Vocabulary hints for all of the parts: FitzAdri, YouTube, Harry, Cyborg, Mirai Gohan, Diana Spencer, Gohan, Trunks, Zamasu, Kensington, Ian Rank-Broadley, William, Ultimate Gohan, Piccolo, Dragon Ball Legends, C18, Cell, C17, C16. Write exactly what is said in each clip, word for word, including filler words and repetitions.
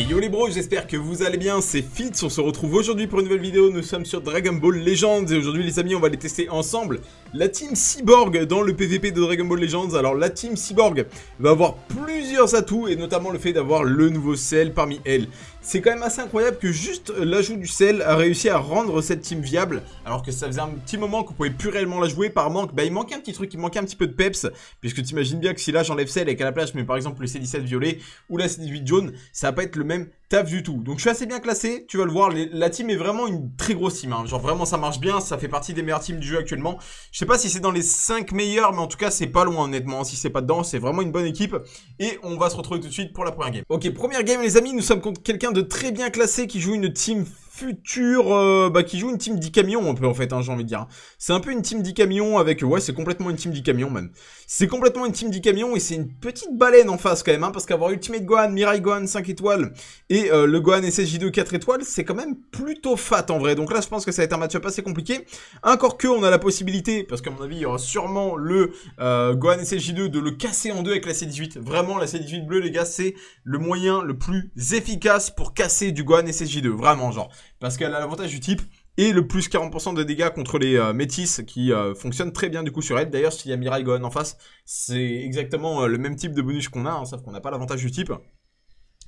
Et yo les bros, j'espère que vous allez bien, c'est Fitz, on se retrouve aujourd'hui pour une nouvelle vidéo, nous sommes sur Dragon Ball Legends et aujourd'hui les amis on va les tester ensemble, la team Cyborg dans le P V P de Dragon Ball Legends. Alors la team Cyborg va avoir plusieurs atouts et notamment le fait d'avoir le nouveau Cell parmi elles. C'est quand même assez incroyable que juste l'ajout du Cell a réussi à rendre cette team viable, alors que ça faisait un petit moment qu'on pouvait plus réellement la jouer par manque. Bah il manquait un petit truc, il manquait un petit peu de peps, puisque t'imagines bien que si là j'enlève Cell et qu'à la place je mets par exemple le C dix-sept violet ou la C dix-huit jaune, ça va pas être le même taf du tout. Donc je suis assez bien classé, tu vas le voir, les, la team est vraiment une très grosse team, hein. Genre vraiment ça marche bien, ça fait partie des meilleures teams du jeu actuellement. Je sais pas si c'est dans les cinq meilleures, mais en tout cas c'est pas loin honnêtement, si c'est pas dedans, c'est vraiment une bonne équipe. Et on va se retrouver tout de suite pour la première game. Ok, première game les amis, nous sommes contre quelqu'un de très bien classé qui joue une team future, euh, bah qui joue une team dix camions un peu en fait, hein, j'ai envie de dire. C'est un peu une team dix camions avec, ouais c'est complètement une team dix camions même. C'est complètement une team dix camions et c'est une petite baleine en face quand même, hein, parce qu'avoir Ultimate Gohan, Mirai Gohan cinq étoiles et euh, le Gohan S S J deux quatre étoiles, c'est quand même plutôt fat en vrai. Donc là je pense que ça va être un match-up assez compliqué. Encore que on a la possibilité, parce qu'à mon avis il y aura sûrement le euh, Gohan S S J deux de le casser en deux avec la C dix-huit. Vraiment la C dix-huit bleue les gars, c'est le moyen le plus efficace pour casser du Gohan S S J deux, vraiment genre. Parce qu'elle a l'avantage du type et le plus quarante pour cent de dégâts contre les euh, métis qui euh, fonctionne très bien du coup sur elle. D'ailleurs s'il y a Mirai Gohan en face, c'est exactement euh, le même type de bonus qu'on a, hein, sauf qu'on n'a pas l'avantage du type.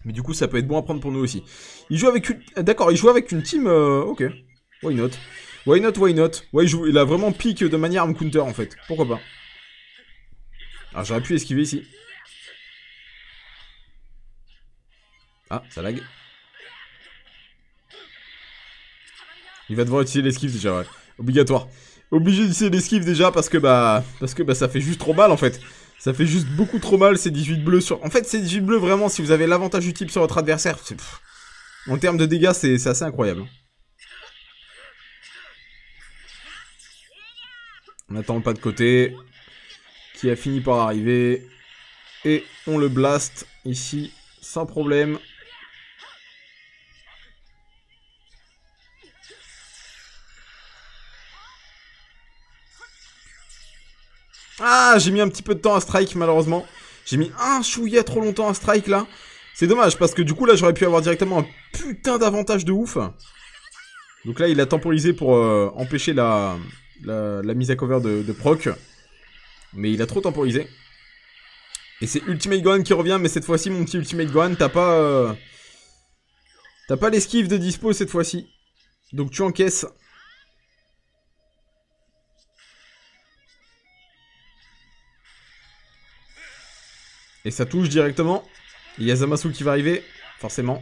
Mais du coup ça peut être bon à prendre pour nous aussi. Il joue avec une... D'accord, il joue avec une team... Euh... Ok, why not? Why not, why not? Ouais, il, joue... il a vraiment pique de manière à me counter en fait. Pourquoi pas? Alors j'aurais pu esquiver ici. Ah, ça lag. Il va devoir utiliser l'esquive déjà, ouais. Obligatoire. Obligé d'utiliser l'esquive déjà parce que bah parce que bah ça fait juste trop mal en fait. Ça fait juste beaucoup trop mal ces dix-huit bleus sur... En fait ces dix-huit bleus vraiment si vous avez l'avantage du type sur votre adversaire, c'est... En termes de dégâts c'est assez incroyable. On attend le pas de côté qui a fini par arriver. Et on le blast ici sans problème. Ah, j'ai mis un petit peu de temps à strike malheureusement. J'ai mis un chouïa trop longtemps à strike là. C'est dommage parce que du coup là j'aurais pu avoir directement un putain d'avantage de ouf. Donc là il a temporisé pour euh, empêcher la, la, la mise à cover de, de proc. Mais il a trop temporisé. Et c'est Ultimate Gohan qui revient, mais cette fois-ci mon petit Ultimate Gohan, t'as pas... Euh, t'as pas l'esquive de dispo cette fois-ci. Donc tu encaisses. Et ça touche directement. Il y a Zamasu qui va arriver, forcément.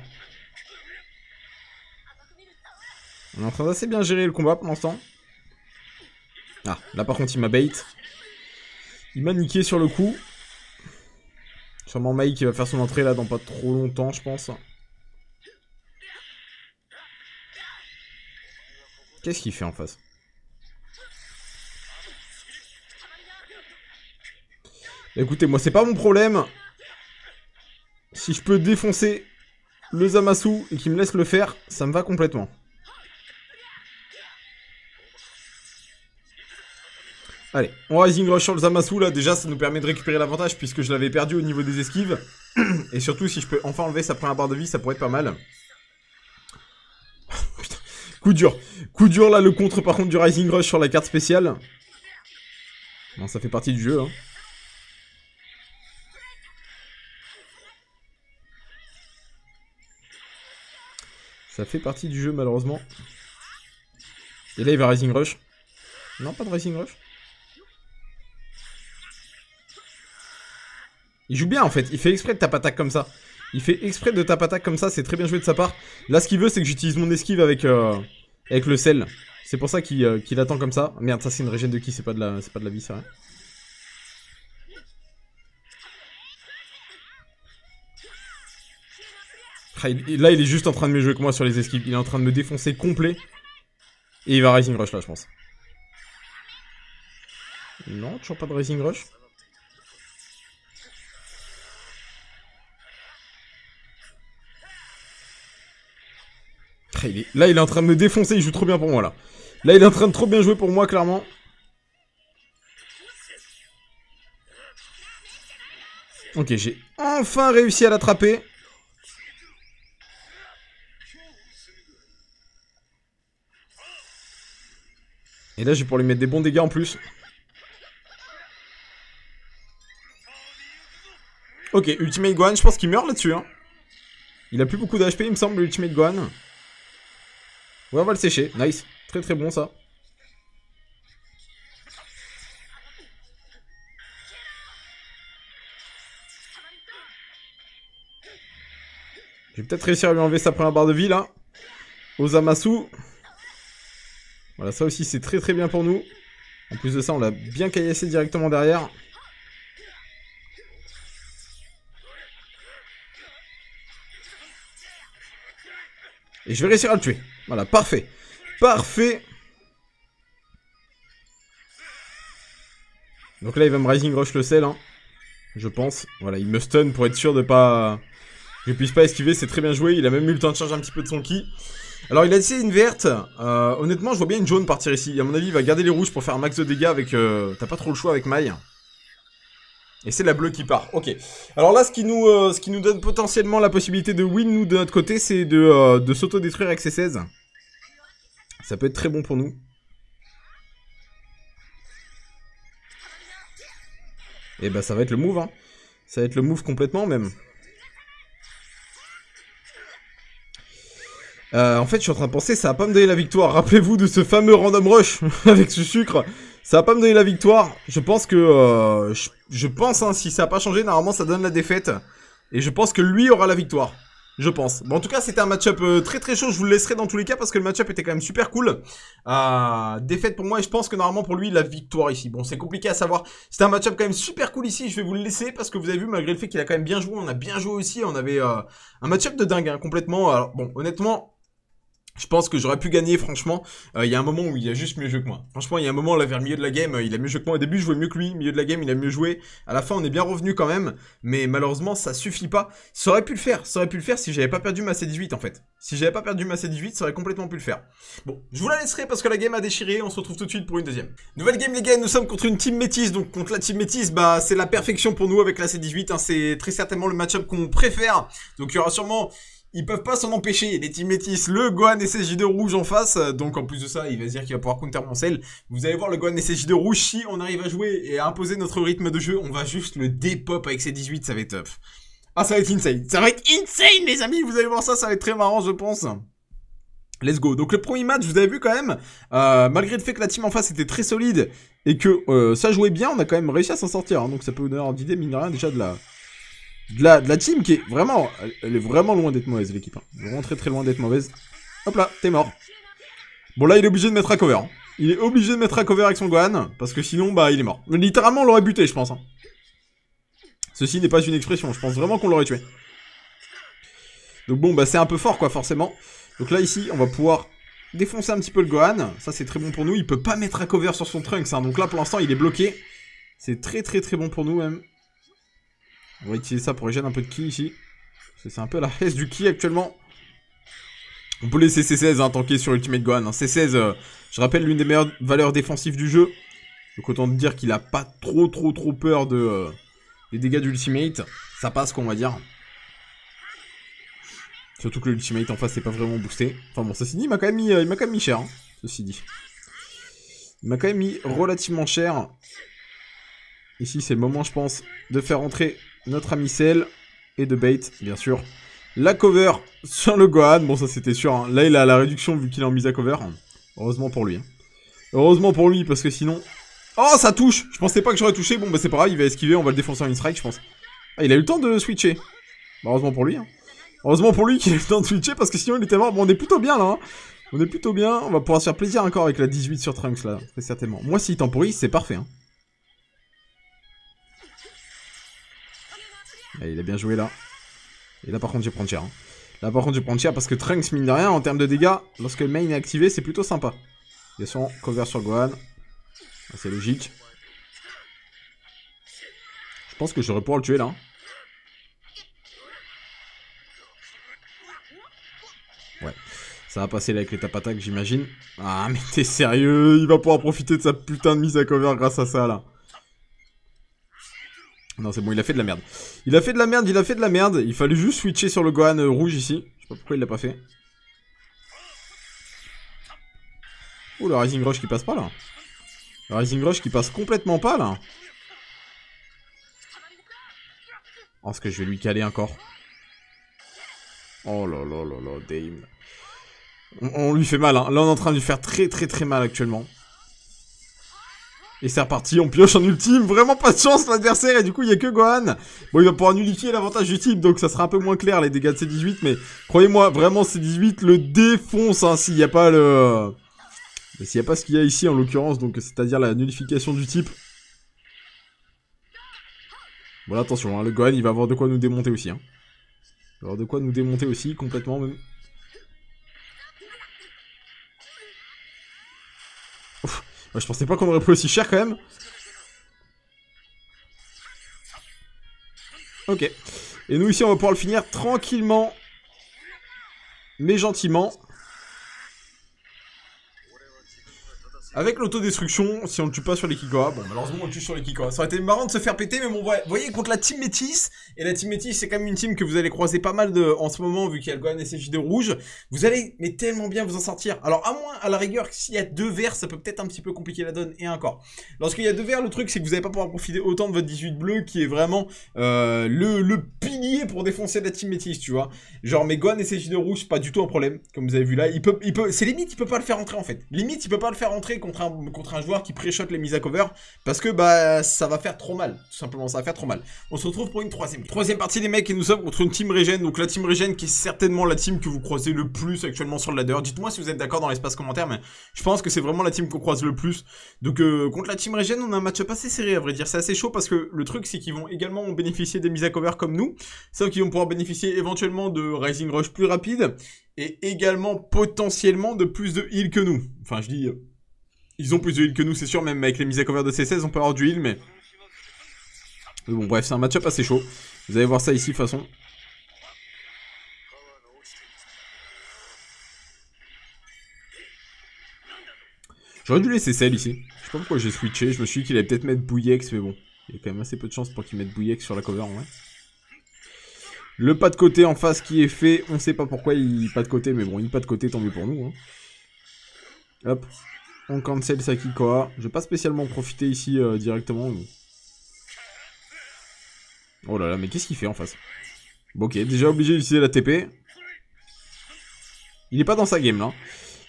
On est en train d'assez bien gérer le combat pour l'instant. Ah, là par contre il m'a bait. Il m'a niqué sur le coup. Sûrement Mike qui va faire son entrée là dans pas trop longtemps je pense. Qu'est-ce qu'il fait en face? Écoutez, moi c'est pas mon problème. Si je peux défoncer le Zamasu et qu'il me laisse le faire, ça me va complètement. Allez, on rising rush sur le Zamasu là, déjà ça nous permet de récupérer l'avantage puisque je l'avais perdu au niveau des esquives. Et surtout si je peux enfin enlever sa première barre de vie, ça pourrait être pas mal. Putain, coup dur. Coup dur là, le contre par contre du rising rush sur la carte spéciale. Non, ça fait partie du jeu hein. Ça fait partie du jeu malheureusement. Et là il va Rising Rush. Non, pas de Rising Rush. Il joue bien en fait, il fait exprès de tap-attaque comme ça. Il fait exprès de tap-attaque comme ça, c'est très bien joué de sa part. Là ce qu'il veut c'est que j'utilise mon esquive avec, euh, avec le sel. C'est pour ça qu'il euh, qu'il attend comme ça. Merde, ça c'est une régène de qui? C'est pas de la, c'est pas de la vie, c'est vrai. Là il est juste en train de me jouer que moi sur les esquives. Il est en train de me défoncer complet. Et il va Rising Rush là je pense. Non, toujours pas de Rising Rush. Là il est en train de me défoncer, il joue trop bien pour moi là. Là il est en train de trop bien jouer pour moi clairement. Ok, j'ai enfin réussi à l'attraper. Et là, j'ai pour lui mettre des bons dégâts en plus. Ok, Ultimate Gohan, je pense qu'il meurt là-dessus. Hein. Il a plus beaucoup d'H P, il me semble, Ultimate Gohan. Ouais, on va le sécher. Nice. Très très bon ça. Je vais peut-être réussir à lui enlever sa première barre de vie là. Au Zamasu. Voilà, ça aussi c'est très très bien pour nous. En plus de ça, on l'a bien caillassé directement derrière. Et je vais réussir à le tuer. Voilà, parfait. Parfait. Donc là, il va me Rising Rush le sel, hein, je pense. Voilà, il me stun pour être sûr de pas... je puisse pas esquiver, c'est très bien joué. Il a même eu le temps de charger un petit peu de son ki. Alors il a laissé une verte. Euh, honnêtement, je vois bien une jaune partir ici. Et à mon avis, il va garder les rouges pour faire un max de dégâts avec... Euh... T'as pas trop le choix avec Mai. Et c'est la bleue qui part. Ok. Alors là, ce qui nous, euh, ce qui nous donne potentiellement la possibilité de win, nous, de notre côté, c'est de, euh, de s'auto-détruire avec C seize. Ça peut être très bon pour nous. Et bah ça va être le move, hein. Ça va être le move complètement même. Euh, en fait, je suis en train de penser, ça va pas me donner la victoire. Rappelez-vous de ce fameux random rush avec ce sucre. Ça va pas me donner la victoire. Je pense que... Euh, je, je pense, hein, si ça a pas changé, normalement, ça donne la défaite. Et je pense que lui aura la victoire. Je pense. Bon, en tout cas, c'était un match-up euh, très très chaud. Je vous le laisserai dans tous les cas parce que le match-up était quand même super cool. Euh, défaite pour moi et je pense que normalement pour lui, la victoire ici. Bon, c'est compliqué à savoir. C'était un match-up quand même super cool ici. Je vais vous le laisser parce que vous avez vu, malgré le fait qu'il a quand même bien joué, on a bien joué aussi. On avait euh, un match-up de dingue, hein, complètement. Alors, bon, honnêtement... je pense que j'aurais pu gagner, franchement. Il euh, y a un moment où il a juste mieux joué que moi. Franchement, il y a un moment là vers le milieu de la game, euh, il a mieux joué que moi. Au début, je jouais mieux que lui. Au milieu de la game, il a mieux joué. À la fin, on est bien revenu quand même. Mais malheureusement, ça suffit pas. Ça aurait pu le faire. Ça aurait pu le faire si j'avais pas perdu ma C dix-huit en fait. Si j'avais pas perdu ma C dix-huit, ça aurait complètement pu le faire. Bon, je vous la laisserai parce que la game a déchiré. On se retrouve tout de suite pour une deuxième. Nouvelle game, les gars. Nous sommes contre une team métisse. Donc, contre la team métisse, bah, c'est la perfection pour nous avec la C dix-huit. Hein. C'est très certainement le match-up qu'on préfère. Donc, il y aura sûrement. Ils peuvent pas s'en empêcher, les team métis, le Gohan S S J deux rouge en face, donc en plus de ça, il va se dire qu'il va pouvoir counter mon sel. Vous allez voir le Gohan S S J deux rouge, si on arrive à jouer et à imposer notre rythme de jeu, on va juste le dépop avec ses dix-huit, ça va être... ah, ça va être insane, ça va être insane les amis, vous allez voir ça, ça va être très marrant je pense. Let's go. Donc le premier match, vous avez vu quand même, euh, malgré le fait que la team en face était très solide et que euh, ça jouait bien, on a quand même réussi à s'en sortir, hein, donc ça peut vous donner une idée, mine de rien, déjà de la... De la, de la team qui est vraiment... elle est vraiment loin d'être mauvaise, l'équipe. Hein. Vraiment très très loin d'être mauvaise. Hop là, t'es mort. Bon là, il est obligé de mettre à cover. Hein. Il est obligé de mettre à cover avec son Gohan. Parce que sinon, bah, il est mort. Littéralement, on l'aurait buté, je pense. Hein. Ceci n'est pas une expression. Je pense vraiment qu'on l'aurait tué. Donc bon, bah, c'est un peu fort, quoi, forcément. Donc là, ici, on va pouvoir défoncer un petit peu le Gohan. Ça, c'est très bon pour nous. Il peut pas mettre à cover sur son Trunks. Hein. Donc là, pour l'instant, il est bloqué. C'est très très très bon pour nous, même. On va utiliser ça pour régénérer un peu de ki ici. C'est un peu la haisse du ki actuellement. On peut laisser C seize hein, tanker sur Ultimate Gohan. Hein. C seize, euh, je rappelle, l'une des meilleures valeurs défensives du jeu. Donc autant te dire qu'il a pas trop trop trop peur de, euh, des dégâts d'Ultimate. Ça passe qu'on va dire. Surtout que l'Ultimate en face c'est pas vraiment boosté. Enfin bon, ceci dit, il m'a quand même mis, euh, il m'a quand même mis cher. Hein, ceci dit. Il m'a quand même mis relativement cher. Ici c'est le moment je pense de faire entrer notre ami Cell et de bait bien sûr la cover sur le Gohan. Bon ça c'était sûr hein. Là il a la réduction vu qu'il est en mise à cover. Heureusement pour lui hein. Heureusement pour lui parce que sinon... oh ça touche. Je pensais pas que j'aurais touché. Bon bah c'est pas grave, il va esquiver, on va le défoncer en in-strike je pense. Ah il a eu le temps de switcher bah, heureusement pour lui hein. Heureusement pour lui qu'il a eu le temps de switcher parce que sinon il était mort. Bon on est plutôt bien là hein. On est plutôt bien. On va pouvoir se faire plaisir encore avec la dix-huit sur Trunks là. Très certainement. Moi s'il temporise c'est parfait hein. Allez, il a bien joué là. Et là par contre je vais prendre cher. Hein. Là par contre je vais prendre cher parce que Trunks mine de rien en termes de dégâts, lorsque le main est activé c'est plutôt sympa. Il y a son cover sur Gohan. C'est logique. Je pense que j'aurais pouvoir le tuer là. Ouais. Ça va passer là avec les tapatacs j'imagine. Ah mais t'es sérieux, il va pouvoir profiter de sa putain de mise à cover grâce à ça là. Non c'est bon, il a fait de la merde. Il a fait de la merde, il a fait de la merde. Il fallait juste switcher sur le Gohan euh, rouge ici. Je sais pas pourquoi il l'a pas fait. Ouh, le Rising Rush qui passe pas là. Le Rising Rush qui passe complètement pas là. Oh, ce que je vais lui caler un corps. Oh là là là là, damn. On, on lui fait mal, hein. Là on est en train de lui faire très très très mal actuellement. Et c'est reparti, on pioche en ultime. Vraiment pas de chance l'adversaire et du coup il n'y a que Gohan. Bon, il va pouvoir nullifier l'avantage du type, donc ça sera un peu moins clair les dégâts de C dix-huit. Mais croyez-moi, vraiment C dix-huit le défonce, hein, s'il n'y a pas le... S'il n'y a pas ce qu'il y a ici en l'occurrence, donc c'est-à-dire la nullification du type. Bon là, attention, hein, le Gohan il va avoir de quoi nous démonter aussi, hein. Il va avoir de quoi nous démonter aussi, complètement même. Ouais, je pensais pas qu'on aurait pris aussi cher quand même. Ok. Et nous ici on va pouvoir le finir tranquillement. Mais gentiment. Avec l'autodestruction, si on le tue pas sur les Kikoa. Bon, malheureusement on le tue sur les Kikoa. Ça aurait été marrant de se faire péter, mais bon, vous voyez, contre la team métisse. Et la team métisse, c'est quand même une team que vous allez croiser pas mal de, en ce moment, vu qu'il y a le Gohan S S J deux rouge. Vous allez, mais tellement bien vous en sortir. Alors, à moins, à la rigueur, s'il y a deux verts, ça peut peut-être un petit peu compliquer la donne, et un corps. Lorsqu'il y a deux verts, le truc, c'est que vous n'allez pas pouvoir profiter autant de votre dix-huit bleu, qui est vraiment euh, le, le pilier pour défoncer la team métisse, tu vois. Genre, mais Gohan S S J deux rouge, pas du tout un problème, comme vous avez vu là. Il peut, il peut, c'est limite, il peut pas le faire rentrer, en fait. Limite, il peut pas le faire rentrer. Contre un, contre un joueur qui pré-shot les mises à cover, parce que bah ça va faire trop mal, tout simplement, ça va faire trop mal. On se retrouve pour une troisième troisième partie les mecs, et nous sommes contre une team Regen, donc la team Regen qui est certainement la team que vous croisez le plus actuellement sur le ladder. Dites-moi si vous êtes d'accord dans l'espace commentaire, mais je pense que c'est vraiment la team qu'on croise le plus. Donc euh, contre la team Regen, on a un match assez serré à vrai dire, c'est assez chaud parce que le truc c'est qu'ils vont également bénéficier des mises à cover comme nous, sauf qu'ils vont pouvoir bénéficier éventuellement de Rising Rush plus rapide, et également potentiellement de plus de heal que nous. Enfin je dis... Euh, Ils ont plus de heal que nous, c'est sûr, même avec les mises à cover de C seize, on peut avoir du heal, mais... mais bon, bref, c'est un match-up assez chaud. Vous allez voir ça ici, de toute façon. J'aurais dû laisser Cell ici. Je sais pas pourquoi j'ai switché, je me suis dit qu'il allait peut-être mettre Bouillex, mais bon. Il y a quand même assez peu de chance pour qu'il mette Bouillex sur la cover, en vrai. Le pas de côté en face qui est fait, on sait pas pourquoi il pas de côté, mais bon, il pas de côté, tant mieux pour nous, hein. Hop. On cancel sa Kikoa. Je vais pas spécialement profiter ici euh, directement. Mais... oh là là, mais qu'est-ce qu'il fait en face? Bon, ok, déjà obligé d'utiliser la T P. Il est pas dans sa game là.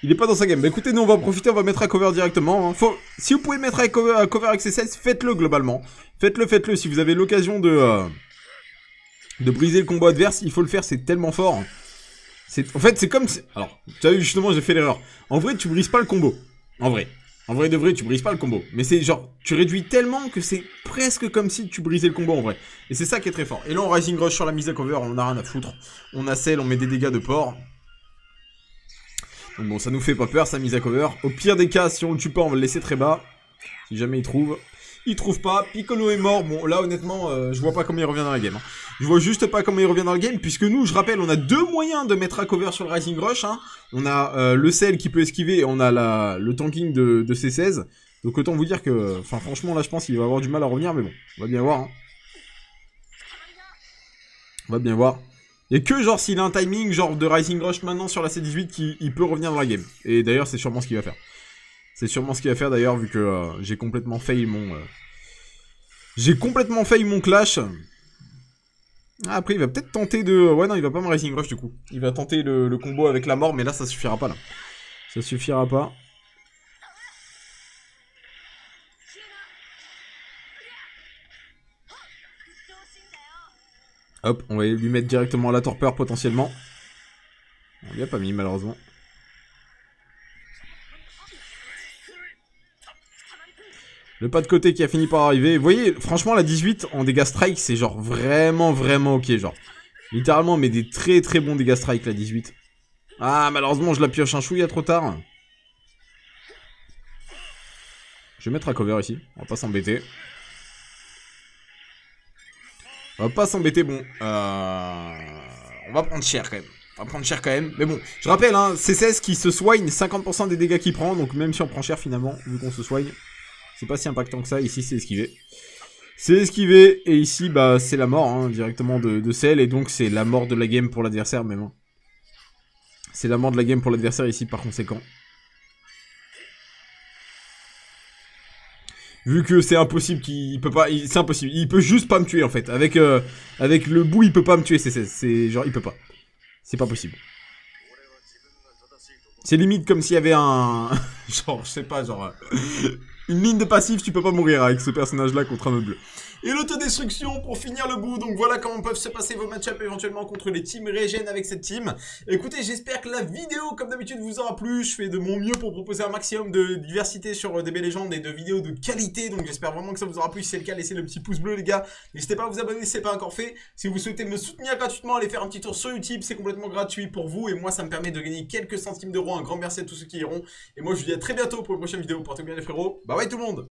Il est pas dans sa game. Bah écoutez, nous on va profiter, on va mettre à cover directement. Hein. Faut... si vous pouvez mettre à cover, à cover avec C seize, faites-le globalement. Faites-le, faites-le. Si vous avez l'occasion de, euh... de briser le combo adverse, il faut le faire, c'est tellement fort. En fait, c'est comme... alors, tu as vu, justement, j'ai fait l'erreur. En vrai, tu brises pas le combo. En vrai, en vrai de vrai, tu brises pas le combo. Mais c'est genre, tu réduis tellement que c'est presque comme si tu brisais le combo en vrai. Et c'est ça qui est très fort. Et là, on Rising Rush sur la mise à cover, on a rien à foutre. On a Cell, on met des dégâts de porc. Donc bon, ça nous fait pas peur, sa mise à cover. Au pire des cas, si on le tue pas, on va le laisser très bas. Si jamais il trouve... il trouve pas, Piccolo est mort, bon là honnêtement euh, je vois pas comment il revient dans la game, hein. Je vois juste pas comment il revient dans la game, puisque nous, je rappelle, on a deux moyens de mettre à cover sur le Rising Rush, hein. On a euh, le Cell qui peut esquiver et on a la, le tanking de, de C seize, donc autant vous dire que, enfin franchement là je pense qu'il va avoir du mal à revenir, mais bon, on va bien voir, hein. On va bien voir. Il n'y a que genre s'il a un timing genre de Rising Rush maintenant sur la C dix-huit qui il peut revenir dans la game, et d'ailleurs c'est sûrement ce qu'il va faire. C'est sûrement ce qu'il va faire d'ailleurs, vu que euh, j'ai complètement fail mon... Euh... j'ai complètement fail mon clash. Ah, après, il va peut-être tenter de... ouais, non, il va pas me Rising Rush, du coup. Il va tenter le, le combo avec la mort, mais là, ça suffira pas, là. Ça suffira pas. Hop, on va lui mettre directement la torpeur, potentiellement. On lui a pas mis, malheureusement. Le pas de côté qui a fini par arriver. Vous voyez, franchement, la dix-huit en dégâts strike, c'est genre vraiment, vraiment ok. Genre, littéralement, mais des très, très bons dégâts strike, la dix-huit. Ah, malheureusement, je la pioche un chouïa trop tard. Je vais mettre à cover ici. On va pas s'embêter. On va pas s'embêter, bon. Euh... On va prendre cher, quand même. On va prendre cher quand même, mais bon, je rappelle, hein, C seize qui se soigne, cinquante pour cent des dégâts qu'il prend. Donc même si on prend cher, finalement, vu qu'on se soigne, c'est pas si impactant que ça. Ici c'est esquivé. C'est esquivé et ici bah c'est la mort, hein, directement de, de Cell. Et donc c'est la mort de la game pour l'adversaire même, hein. C'est la mort de la game pour l'adversaire ici par conséquent. Vu que c'est impossible qu'il peut pas, c'est impossible, il peut juste pas me tuer en fait. Avec euh, avec le bout il peut pas me tuer, c'est c'est genre il peut pas. C'est pas possible. C'est limite comme s'il y avait un genre je sais pas genre une ligne de passif, tu peux pas mourir avec ce personnage là contre un meuble. Et l'autodestruction pour finir le bout. Donc voilà comment peuvent se passer vos match-up éventuellement contre les teams régènes avec cette team. Écoutez, j'espère que la vidéo comme d'habitude vous aura plu. Je fais de mon mieux pour proposer un maximum de diversité sur D B Legends et de vidéos de qualité. Donc j'espère vraiment que ça vous aura plu. Si c'est le cas, laissez le petit pouce bleu les gars. N'hésitez pas à vous abonner si c'est pas encore fait. Si vous souhaitez me soutenir gratuitement, allez faire un petit tour sur YouTube. C'est complètement gratuit pour vous. Et moi ça me permet de gagner quelques centimes d'euros. Un grand merci à tous ceux qui iront. Et moi je vous dis à très bientôt pour une prochaine vidéo. Portez-vous bien les frérots. Bye bye tout le monde.